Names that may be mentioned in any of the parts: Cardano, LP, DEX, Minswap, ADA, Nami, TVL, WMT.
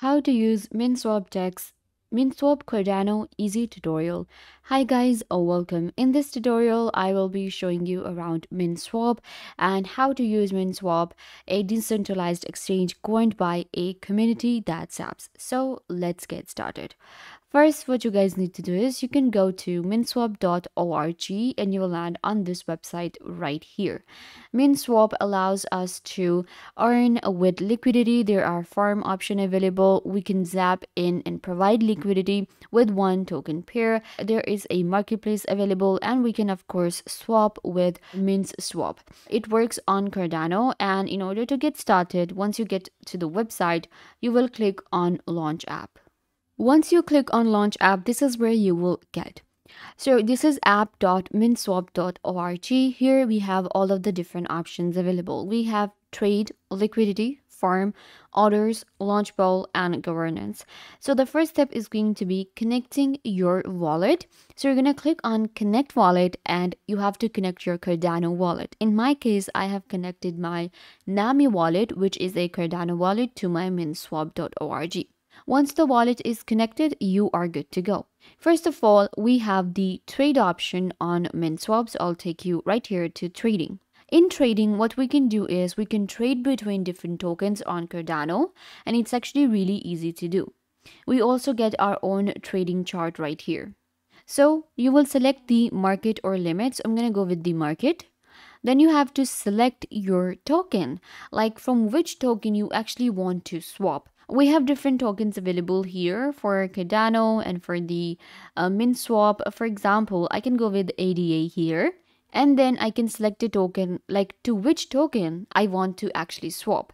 How to use Minswap DEX Minswap Cardano easy tutorial. Hi guys, welcome. In this tutorial I will be showing you around Minswap and how to use Minswap, a decentralized exchange coined by a community that zaps. So let's get started. First, what you guys need to do is you can go to minswap.org and you will land on this website right here. Minswap allows us to earn with liquidity. There are farm options available. We can zap in and provide liquidity with one token pair. There is a marketplace available and we can of course swap with Minswap. It works on Cardano, and in order to get started, once you get to the website, you will click on Launch App. Once you click on Launch App, this is where you will get. So this is app.minswap.org. Here we have all of the different options available. We have trade, liquidity, farm, orders, launch pool, and governance. So the first step is going to be connecting your wallet. So you're going to click on connect wallet and you have to connect your Cardano wallet. In my case, I have connected my Nami wallet, which is a Cardano wallet, to my minswap.org. Once the wallet is connected, you are good to go. First of all, we have the trade option on Minswap. So I'll take you right here to trading. In trading, what we can do is we can trade between different tokens on Cardano, and it's actually really easy to do. We also get our own trading chart right here. So you will select the market or limits. So I'm going to go with the market. Then you have to select your token, like from which token you actually want to swap. We have different tokens available here for Cardano and for the Minswap. For example, I can go with ADA here, and then I can select a token, like to which token I want to actually swap.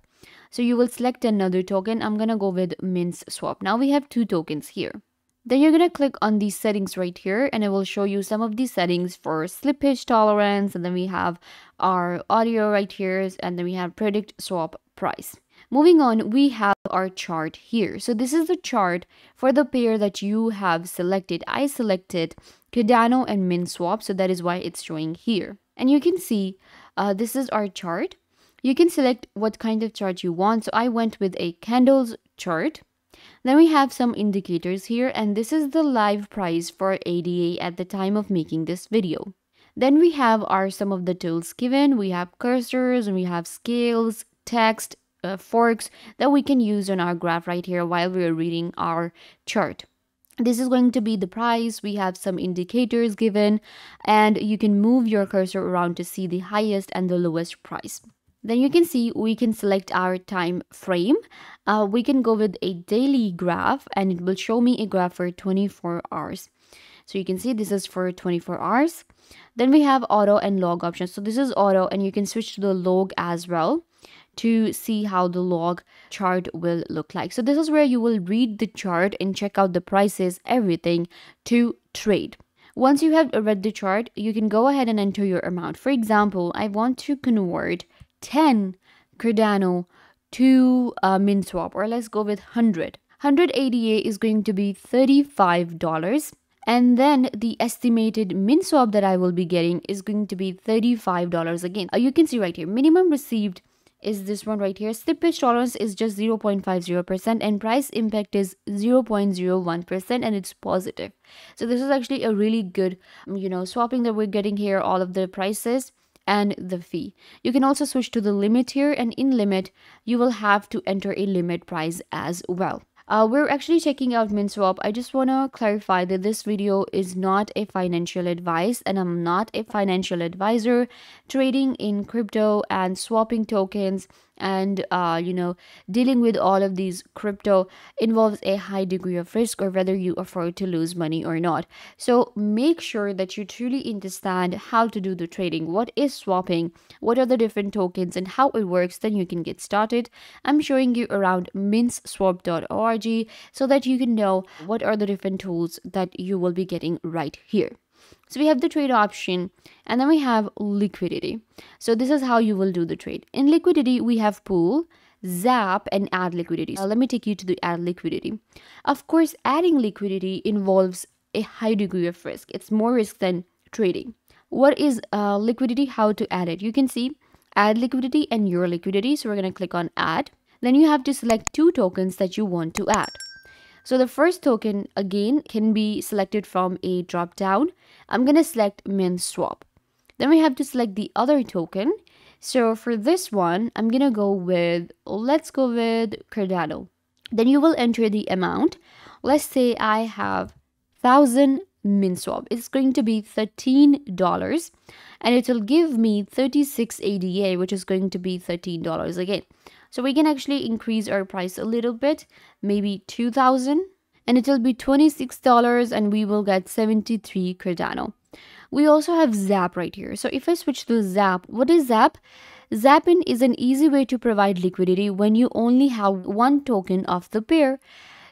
So you will select another token. I'm going to go with Minswap. Now we have two tokens here. Then you're going to click on the settings right here, and it will show you some of the settings for slippage tolerance. And then we have our audio right here, and then we have predict swap price. Moving on, we have our chart here. So this is the chart for the pair that you have selected. I selected Cardano and Minswap, so that is why it's showing here. And you can see this is our chart. You can select what kind of chart you want. So I went with a candles chart. Then we have some indicators here, and this is the live price for ADA at the time of making this video. Then we have some of the tools given. We have cursors and we have scales, text, forks that we can use on our graph right here while we are reading our chart. This is going to be the price. We have some indicators given, and you can move your cursor around to see the highest and the lowest price. Then you can see we can select our time frame. We can go with a daily graph, and it will show me a graph for 24 hours. So you can see this is for 24 hours. Then we have auto and log options. So this is auto, and you can switch to the log as well to see how the log chart will look like. So this is where you will read the chart and check out the prices, everything to trade. Once you have read the chart, you can go ahead and enter your amount. For example, I want to convert 10 Cardano to Minswap, or let's go with 100. 100 ADA is going to be $35. And then the estimated Minswap that I will be getting is going to be $35 again. You can see right here, minimum received is this one right here. Slippage tolerance is just 0.50%, and price impact is 0.01%, and it's positive. So this is actually a really good, swapping that we're getting here, all of the prices and the fee. You can also switch to the limit here, and in limit, you will have to enter a limit price as well. We're actually checking out Minswap. I just want to clarify that this video is not a financial advice, and I'm not a financial advisor. Trading in crypto and swapping tokens and, dealing with all of these crypto involves a high degree of risk, or whether you afford to lose money or not. So make sure that you truly understand how to do the trading, what is swapping, what are the different tokens and how it works, then you can get started. I'm showing you around minswap.org so that you can know what are the different tools that you will be getting right here. So we have the trade option, and then we have liquidity. So this is how you will do the trade. In liquidity, we have pool, zap, and add liquidity. So let me take you to the add liquidity. Of course, adding liquidity involves a high degree of risk. It's more risk than trading. What is liquidity? How to add it? You can see add liquidity and your liquidity. So we're going to click on add. Then you have to select two tokens that you want to add. So the first token again can be selected from a drop down. I'm going to select Minswap. Then we have to select the other token. So for this one, I'm going to go with, let's go with Cardano. Then you will enter the amount. Let's say I have 1,000 Minswap. It's going to be $13 and it will give me 36 ADA, which is going to be $13 again. So we can actually increase our price a little bit, maybe 2,000, and it will be $26 and we will get 73 Cardano. We also have Zap right here. So if I switch to Zap, what is Zap? Zapping is an easy way to provide liquidity when you only have one token of the pair.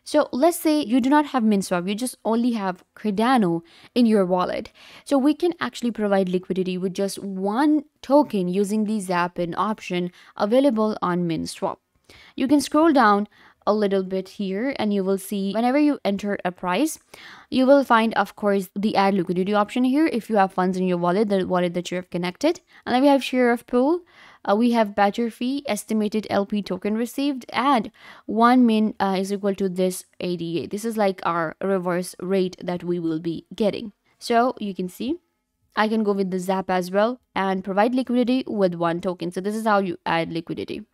So let's say you do not have Minswap, you just only have Cardano in your wallet. So we can actually provide liquidity with just one token using the Zappin option available on Minswap. You can scroll down a little bit here and you will see whenever you enter a price, you will find, of course, the add liquidity option here if you have funds in your wallet, the wallet that you have connected. And then we have share of pool. We have badger fee, estimated LP token received, and one min is equal to this ADA. This is like our reverse rate that we will be getting. So you can see I can go with the Zap as well and provide liquidity with one token. So this is how you add liquidity.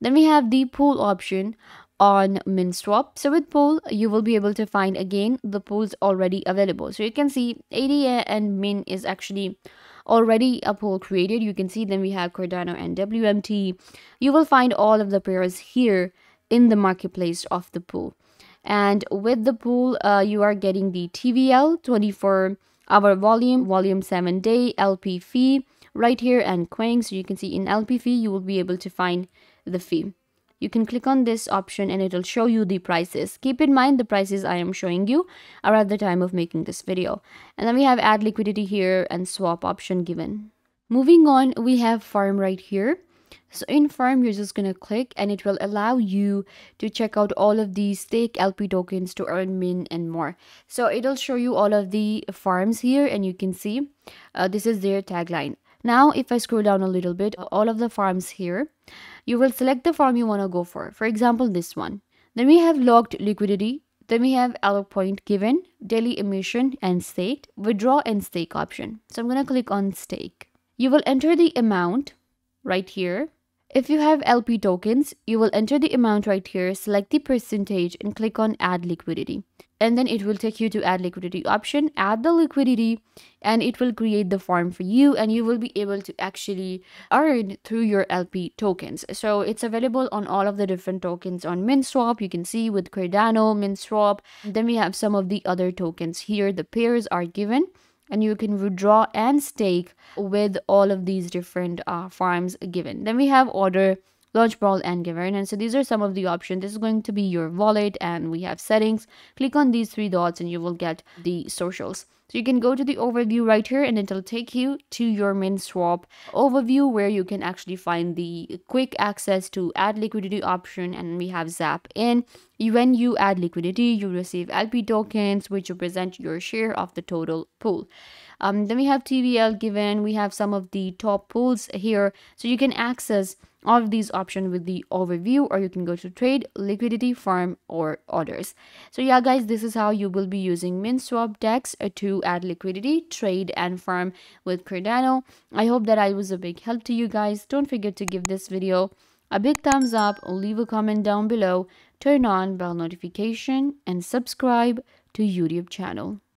Then we have the pool option on Minswap. So with pool, you will be able to find again the pools already available. So you can see ADA and min is actually already a pool created. You can see then we have Cardano and WMT. You will find all of the pairs here in the marketplace of the pool. And with the pool, you are getting the TVL 24-hour volume, volume 7-day, LP fee right here and Quang. So you can see in LP fee, you will be able to find the fee. You can click on this option and it'll show you the prices. Keep in mind the prices I am showing you are at the time of making this video. And then we have add liquidity here and swap option given. Moving on, we have farm right here. So in farm, you're just going to click and it will allow you to check out all of the stake LP tokens to earn min and more. So it'll show you all of the farms here and you can see this is their tagline. Now, if I scroll down a little bit, all of the farms here, you will select the farm you want to go for example, this one. Then we have locked liquidity. Then we have alloc point given, daily emission and stake, withdraw and stake option. So I'm going to click on stake. You will enter the amount right here. If you have LP tokens, you will enter the amount right here, select the percentage and click on add liquidity. And then it will take you to add liquidity option, add the liquidity, and it will create the farm for you and you will be able to actually earn through your LP tokens. So it's available on all of the different tokens on Minswap. You can see with Cardano, Minswap. Then we have some of the other tokens here. The pairs are given and you can withdraw and stake with all of these different farms given. Then we have order, Launchpad and governance. So these are some of the options. This is going to be your wallet and we have settings. Click on these three dots and you will get the socials. So you can go to the overview right here and it'll take you to your Minswap overview where you can actually find the quick access to add liquidity option and we have Zap in. When you add liquidity, you receive LP tokens which represent your share of the total pool. Then we have TVL given, we have some of the top pools here. So you can access all of these options with the overview or you can go to trade, liquidity, farm or orders. So yeah guys, this is how you will be using Minswap DEX to add liquidity, trade and farm with Cardano. I hope that I was a big help to you guys. Don't forget to give this video a big thumbs up, leave a comment down below, turn on bell notification and subscribe to YouTube channel.